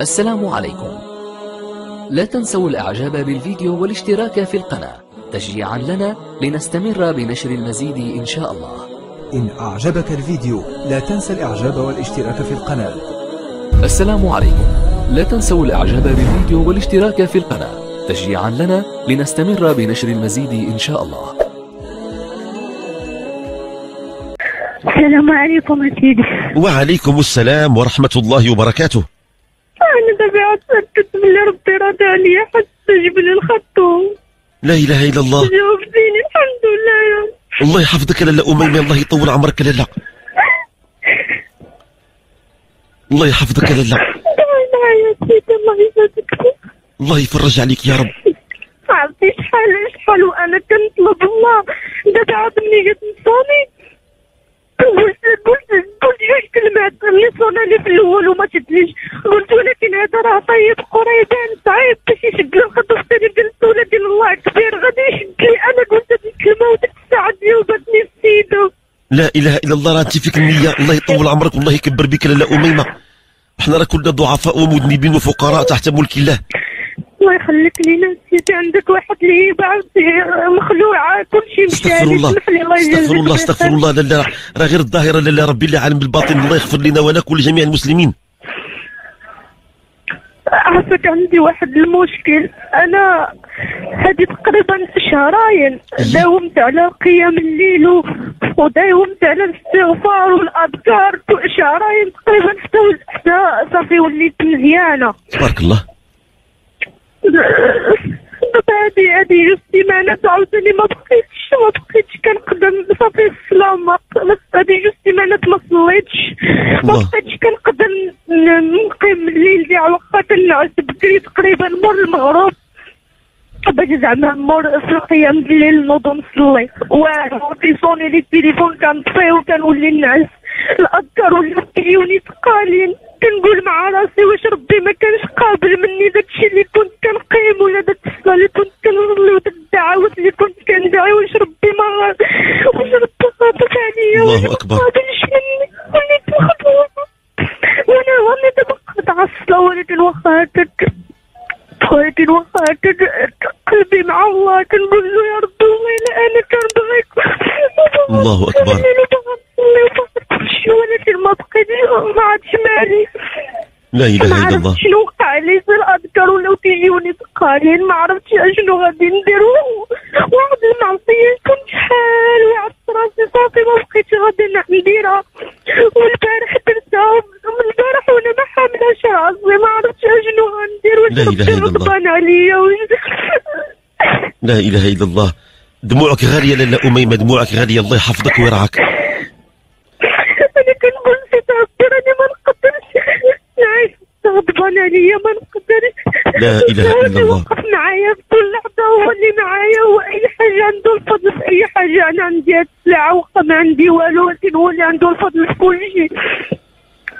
السلام عليكم. لا تنسوا الاعجاب بالفيديو والاشتراك في القناة تشجيعا لنا لنستمر بنشر المزيد ان شاء الله. إن أعجبك الفيديو لا تنسى الإعجاب والاشتراك في القناة. السلام عليكم. لا تنسوا الإعجاب بالفيديو والاشتراك في القناة تشجيعا لنا لنستمر بنشر المزيد إن شاء الله. السلام عليكم يا سيدي. وعليكم السلام ورحمة الله وبركاته. أنا دابا تأكدت بلي ربي راضي عليا حتى جبل الخطوم. لا إله إلا الله. جاوبتيني الحمد لله يا رب. الله يحفظك يا لاله أميمة، الله يطول عمرك يا لاله. الله يحفظك يا لاله. الله يسعدك. الله يفرج عليك يا رب. عرفتي شحال وأنا كنطلب الله، دابا عاد ملي جات نصوني قلت جوج كلمات اللي صونالي في الأول وما شدنيش، قلت ولكن هذا راه طيب قريبان صعيب باش يشد لي الخطوة الثانية ديال الدولة ديال الله كبير غادي يشد لي. أنا قلت هذيك الكلمة وديك الساعة جاوبتني السيدة. لا إله إلا الله، راه أنت فيك النية، الله يطول عمرك والله يكبر بك لاله أميمة. وحنا راه كلنا ضعفاء ومذنبين وفقراء تحت ملك الله. الله يخليك لينا سيدي، عندك واحد الهيبة مخلوعة كلشي مشى. اسمح لي الله يجازيك. استغفر الله استغفر الله. لاله راه غير الظاهرة لاله، ربي اللي عالم بالباطن. الله يغفر لنا ولك ولجميع المسلمين. عرفتك عندي واحد المشكل، أنا هذه تقريبا شهرين داومت على قيام الليل وداومت على الاستغفار والأذكار، شهرين تقريبا حتى صافي وليت مزيانة تبارك الله. هذه جوج سيمانات عاوتاني ما بقيتش كنقدر صافي الصلاة، هذه جوج سيمانات ما صليتش، ما بقيتش كنقدر نقيم الليل ديال وقتها، كنعس بكري تقريبا مور المغرب باش زعما مور القيام ديال الليل نوض ونصلي، واعر كيصوني لي التليفون كنطفيه وكنولي نعس، الأذكار ولاو كيجيوني ثقالين، كنقول مع راسي واش ربي ما كانش قابل مني داكشي اللي كنت كنقيم ولا داك الصلاة اللي كنت كنصلي وداك الدعوات اللي كنت كندعي، واش ربي غاضب عليا، الله أكبر، ما قابلش مني وليت مخطوبة وأنا دابا قاطعة الصلاة، ولكن واخا هكاك قلبي مع الله، كنقول له يا ربي والله إلا أنا كنبغيك، الله أكبر، ولكن ما بقيت ما عادش مالي. لا اله الا الله، ما عرفتش شنو وقع علي في الاذكار ولاو كيجيوني ثقالين، ما عرفتش اشنو غادي ندير، واحد المعصيه كنت شحال وعدت راسي صافي ما بقيتش غادي نديرها، والبارح درتها من البارح وانا ما حاملاش راسي، ما عرفتش اشنو غندير، واش غضبان عليا. لا اله الا الله، دموعك غاليه لاله اميمه، دموعك غاليه، الله يحفظك ويرعاك. غضبان عليا ما نقدرش. لا اله الا الله، وقف معايا في كل لحظه، هو اللي معايا، واي حاجه عنده الفضل في اي حاجه، انا عندي هاد السلعه وقف ما عندي والو، ولكن هو اللي عنده الفضل في كل شيء.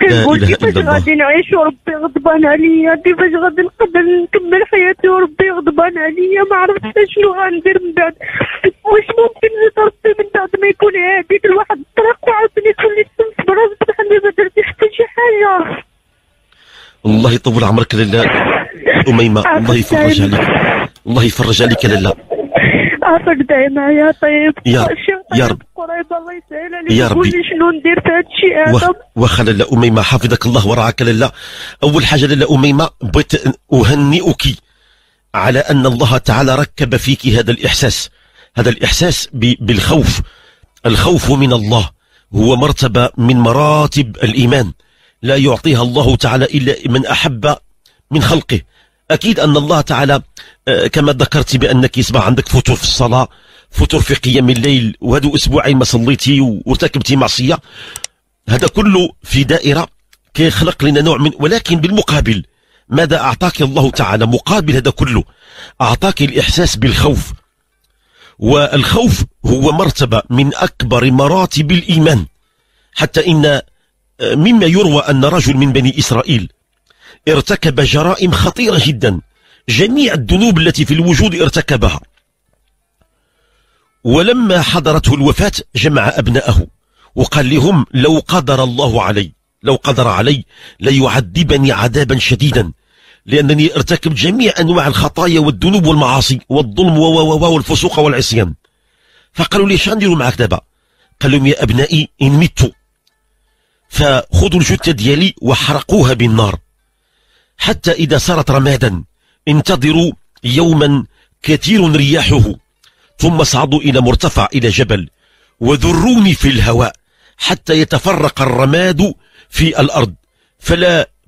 كنقول كيفاش غادي نعيش وربي غضبان عليا، كيفاش غادي نقدر نكمل حياتي وربي غضبان عليا، ما عرفتش شنو غندير من بعد، واش ممكن نزيد ربي من بعد ما يكون هاديك لواحد الطريق وعاوتاني تولي تمس براسك بحال ما درتي حتى شي حاجه. الله يطول عمرك لاله أميمة، الله يفرج عليك، الله يفرج عليك لاله. عافاك دايما يا طيب يا رب، الله يسهل عليك، يا ربي شنو ندير في هذا الشيء هذا. واخا لاله أميمة، حفظك الله ورعاك لاله. أول حاجة لاله أميمة، بغيت أهنئك على أن الله تعالى ركب فيك هذا الإحساس بالخوف. الخوف من الله هو مرتبة من مراتب الإيمان، لا يعطيها الله تعالى إلا من أحب من خلقه. أكيد أن الله تعالى كما ذكرت بأنك يسمع عندك فتور في الصلاة، فتور في قيام الليل، وهذو أسبوعين ما صليتي وارتكبتي معصية، هذا كله في دائرة كيخلق لنا نوع من، ولكن بالمقابل ماذا أعطاك الله تعالى مقابل هذا كله؟ أعطاك الإحساس بالخوف، والخوف هو مرتبة من أكبر مراتب الإيمان، حتى إن مما يروى أن رجل من بني إسرائيل ارتكب جرائم خطيرة جدا، جميع الذنوب التي في الوجود ارتكبها، ولما حضرته الوفاة جمع أبنائه وقال لهم لو قدر الله علي لو قدر علي ليعذبني عذابا شديدا، لأنني ارتكب جميع أنواع الخطايا والذنوب والمعاصي والظلم والفسوق والعصيان. فقالوا لي: اش غنديروا معاك دابا؟ قال لهم: يا أبنائي إن مت فخذوا الجثة ديالي وحرقوها بالنار حتى إذا صارت رمادا انتظروا يوما كثير رياحه، ثم صعدوا إلى مرتفع إلى جبل وذروني في الهواء حتى يتفرق الرماد في الأرض،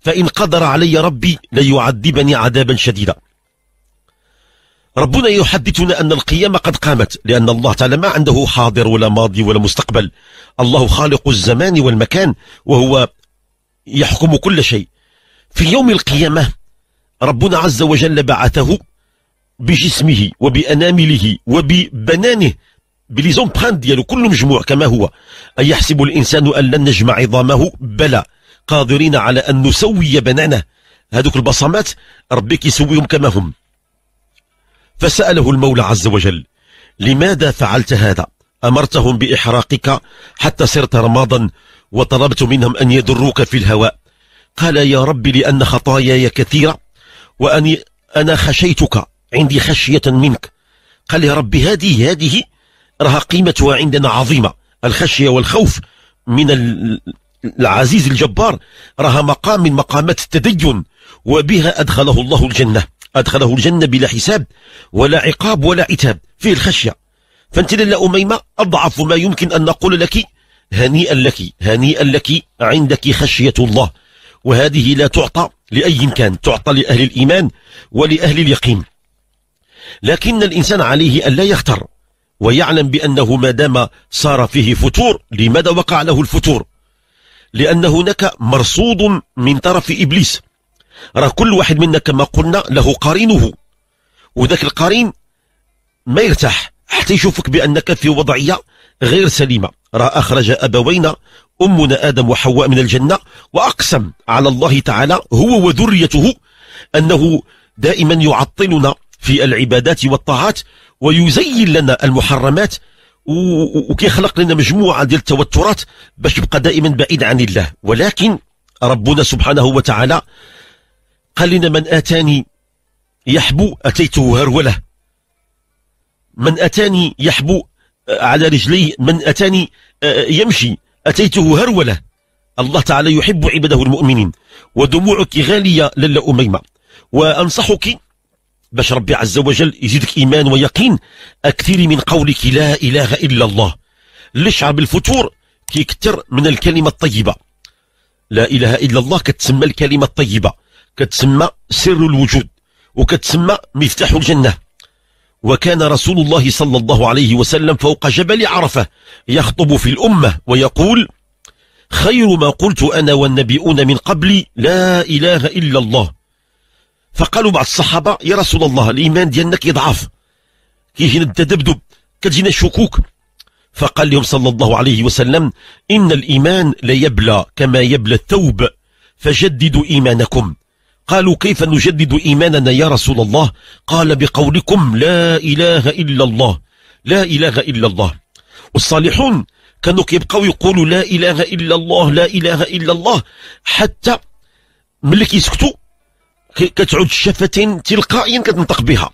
فإن قدر علي ربي ليعذبني عذابا شديدا. ربنا يحدثنا أن القيامة قد قامت، لأن الله تعالى ما عنده حاضر ولا ماضي ولا مستقبل، الله خالق الزمان والمكان وهو يحكم كل شيء. في يوم القيامة ربنا عز وجل بعثه بجسمه وبأنامله وببنانه بليزومبران ديالو كل مجموع كما هو. أيحسب الإنسان أن لن نجمع عظامه؟ بلى قادرين على أن نسوي بنانه. هذوك البصمات ربي كيسويهم كما هم. فسأله المولى عز وجل: لماذا فعلت هذا؟ أمرتهم بإحراقك حتى صرت رمادا وطلبت منهم أن يدروك في الهواء. قال: يا رب لأن خطاياي كثيرة وأنا خشيتك، عندي خشية منك. قال: يا رب هذه رها قيمتها عندنا عظيمة، الخشية والخوف من العزيز الجبار رها مقام من مقامات التدين، وبها أدخله الله الجنة، أدخله الجنة بلا حساب ولا عقاب ولا عتاب، فيه الخشية. فأنت لالا أميمة أضعف ما يمكن أن نقول لك: هنيئا لك هنيئا لك، عندك خشية الله، وهذه لا تعطى لأي كان، تعطى لأهل الإيمان ولأهل اليقين. لكن الإنسان عليه أن لا يختر ويعلم بأنه ما دام صار فيه فتور. لماذا وقع له الفتور؟ لأن هناك مرصود من طرف إبليس. راه كل واحد منا كما قلنا له قرينه، وذاك القرين ما يرتاح حتى يشوفك بأنك في وضعية غير سليمة. راه أخرج أبوينا أمنا آدم وحواء من الجنة، وأقسم على الله تعالى هو وذريته أنه دائما يعطلنا في العبادات والطاعات ويزين لنا المحرمات، وكيخلق لنا مجموعة ديال التوترات باش يبقى دائما بعيد عن الله. ولكن ربنا سبحانه وتعالى قال لنا: من آتاني يحبو أتيته هروله، من آتاني يحبو على رجليه، من آتاني يمشي أتيته هروله. الله تعالى يحب عباده المؤمنين. ودموعك غالية لالا أميمة، وأنصحك باش ربي عز وجل يزيدك إيمان ويقين أكثر من قولك لا إله إلا الله. اللي شعر بالفتور كيكثر من الكلمة الطيبة. لا إله إلا الله كتسمى الكلمة الطيبة، كتسمى سر الوجود، وكتسمى مفتاح الجنة. وكان رسول الله صلى الله عليه وسلم فوق جبل عرفة يخطب في الأمة ويقول: خير ما قلت أنا والنبيون من قبلي لا إله إلا الله. فقالوا بعض الصحابة: يا رسول الله الإيمان ديالنا كيضعف، كيجينا التذبذب، كتجينا الشكوك. فقال لهم صلى الله عليه وسلم: إن الإيمان ليبلى كما يبلى الثوب فجددوا إيمانكم. قالوا: كيف نجدد إيماننا يا رسول الله؟ قال: بقولكم لا إله إلا الله لا إله إلا الله. والصالحون كانوا كيبقاو يقولوا لا إله إلا الله لا إله إلا الله حتى ملي كيسكتوا كتعود الشفتين تلقائيا كتنطق بها.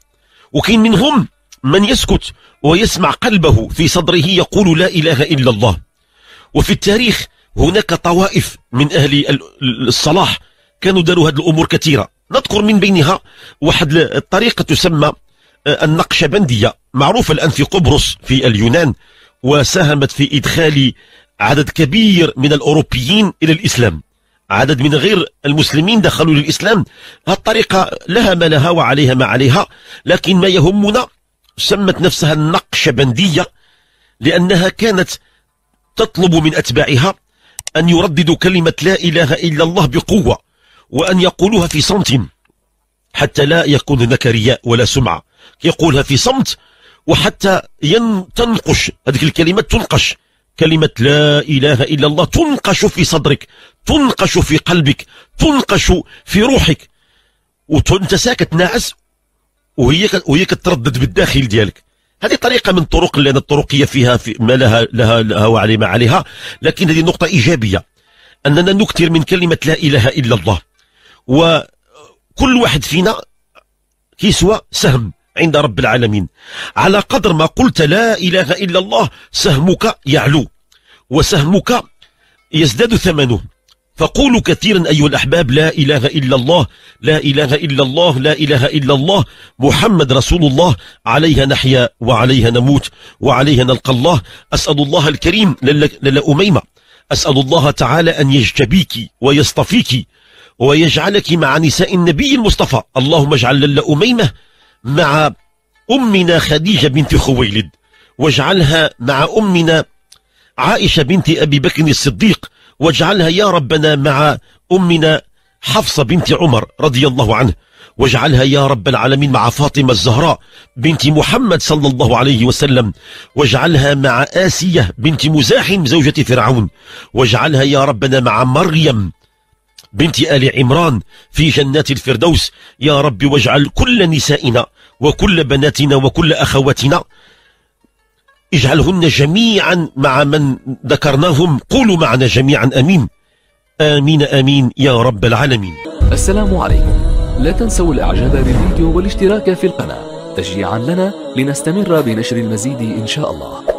وكاين منهم من يسكت ويسمع قلبه في صدره يقول لا إله إلا الله. وفي التاريخ هناك طوائف من أهل الصلاح كانوا داروا هذه الأمور كثيرة. نذكر من بينها واحد الطريقة تسمى النقشبندية، معروفة الآن في قبرص في اليونان، وساهمت في إدخال عدد كبير من الأوروبيين إلى الإسلام. عدد من غير المسلمين دخلوا للإسلام. هذه الطريقة لها ما لها وعليها ما عليها، لكن ما يهمنا سمت نفسها النقشبندية لأنها كانت تطلب من أتباعها أن يرددوا كلمة لا إله إلا الله بقوة، وأن يقولوها في صمت حتى لا يكون هناك رياء ولا سمعة. يقولها في صمت وحتى تنقش هذه الكلمات، تنقش كلمة لا إله إلا الله، تنقش في صدرك، تنقش في قلبك، تنقش في روحك، وانت ساكت ناعس وهي كتردد بالداخل ديالك. هذه طريقة من الطرق، لأن الطرقية فيها ما لها وعلي ما عليها، لكن هذه نقطة إيجابية. أننا نكثر من كلمة لا إله إلا الله، وكل واحد فينا يسوى سهم عند رب العالمين. على قدر ما قلت لا إله إلا الله سهمك يعلو وسهمك يزداد ثمنه. فقولوا كثيرا أيها الأحباب لا إله إلا الله، لا إله إلا الله، لا إله إلا الله، محمد رسول الله، عليها نحيا وعليها نموت وعليها نلقى الله. أسأل الله الكريم لالا أميمة، أسأل الله تعالى أن يجتبيك ويصطفيك ويجعلك مع نساء النبي المصطفى. اللهم اجعل لالا أميمة مع أمنا خديجة بنت خويلد، واجعلها مع أمنا عائشة بنت أبي بكر الصديق، واجعلها يا ربنا مع أمنا حفصة بنت عمر رضي الله عنه، واجعلها يا رب العالمين مع فاطمة الزهراء بنت محمد صلى الله عليه وسلم، واجعلها مع آسية بنت مزاحم زوجة فرعون، واجعلها يا ربنا مع مريم بنت آل عمران في جنات الفردوس يا رب. واجعل كل نسائنا وكل بناتنا وكل أخواتنا اجعلهن جميعا مع من ذكرناهم. قولوا معنا جميعا آمين، آمين آمين يا رب العالمين. السلام عليكم، لا تنسوا الاعجاب بالفيديو والاشتراك في القناة تشجيعا لنا لنستمر بنشر المزيد إن شاء الله.